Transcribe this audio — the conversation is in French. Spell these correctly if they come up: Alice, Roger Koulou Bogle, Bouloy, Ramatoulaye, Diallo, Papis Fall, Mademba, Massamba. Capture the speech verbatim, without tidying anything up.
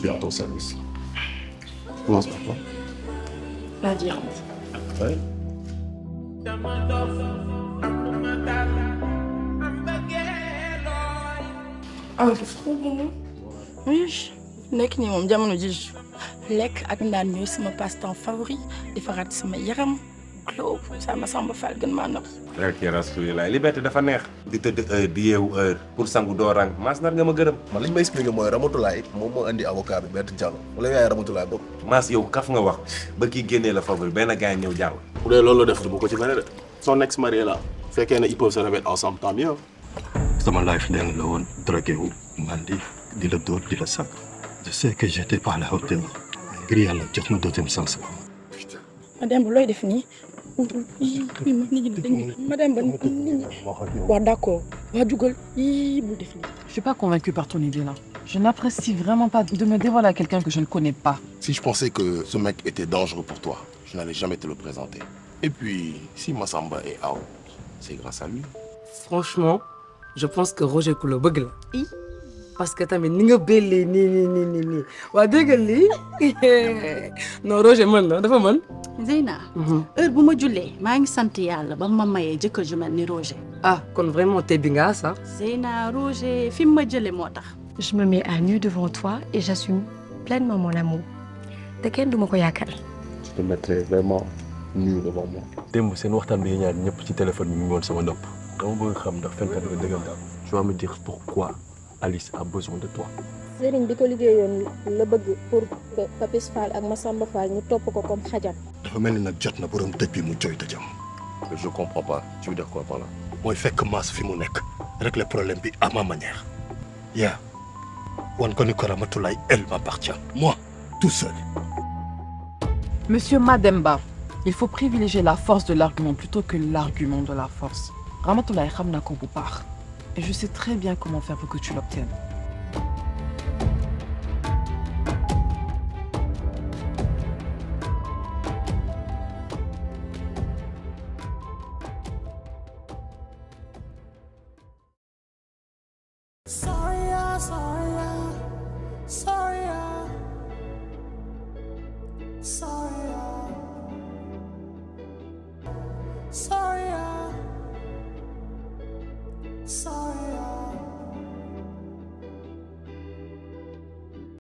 suis à ton service. Commence par quoi? La viande. Ouais. Ah, c'est trop bon. Oui, nek ni mom jamono ji. Lek ak ndan ñoy sama passe-temps favori, di farat sama yaram. Club ça Massamba Fall gën ma nopp. Rek ya rasul la liberté dafa neex. Di tëdd di yeewu heure pour sangu do rang. Mas nar nga ma gërëm. Man liñ ma expliquer moy Ramatoulaye mom mo andi avocat bi bett Diallo. Wala yaay Ramatoulaye bok. Mas yow kaf nga wax ba ki génné la favori ben gaay ñew Diallo. Pour dé lolu def du ko ci béré dé. Son ex-mari là, féké na ils peuvent se remettre ensemble tant mieux. Sama life deng la won drogué wu mandi di la dor di la sac. Je sais que j'étais pas à la hauteur. Gris à la jox ma deuxième chance. Madame Bouloy est finie. Madame Bouloy, d'accord. Je ne suis pas convaincue par ton idée là. Je n'apprécie vraiment pas de me dévoiler à quelqu'un que je ne connais pas. Si je pensais que ce mec était dangereux pour toi, je n'allais jamais te le présenter. Et puis, si Massamba est out, c'est grâce à lui. Franchement, je pense que Roger Koulou Bogle. Parce que t'as mis ni ni ni ni ni. Wa dégagez. Non Roger man là, d'abord man. Zeyna, heure bu ma jullee maa ngi sant yàlla ba ma mayee jëkkër ju mel ni Roger. Ah, kon vraiment t'es binga ça. Zeyna, Roger, fi ma jëlee moo tax. Je me mets à nu devant toi et j'assume pleinement mon amour. Te kenn du ma ko yaakal. Je te mettrai vraiment nu devant moi. Démb seen waxtaan bi ñaar ñëpp ci téléphone bi mu ngi woon sama nopp. Dama bëgg xam ndax fenkat nga dëggam. Tu vas me dire pourquoi Alice a besoin de toi. Serigne bi ko liggéeyoon la bëgg pour Papis Fall ak Massamba Fall ñu topp ko comme xajam. Dafa mel ni nag jot na borom dëj bi mu jooy dëjam. Je comprends pas. Tu veux dire quoi par là? Mooy fekk Mass fi mu nekk rek le problème bi à ma manière. Yaa wan ko ni ko Ramatoulaye elle m'appartient. Moi, tout seul. Monsieur Mademba, il faut privilégier la force de l'argument plutôt que l'argument de la force. Ramatoulaye xam na ko bu baax. Et je sais très bien comment faire pour que tu l'obtiennes. Sorry, sorry, sorry, sorry.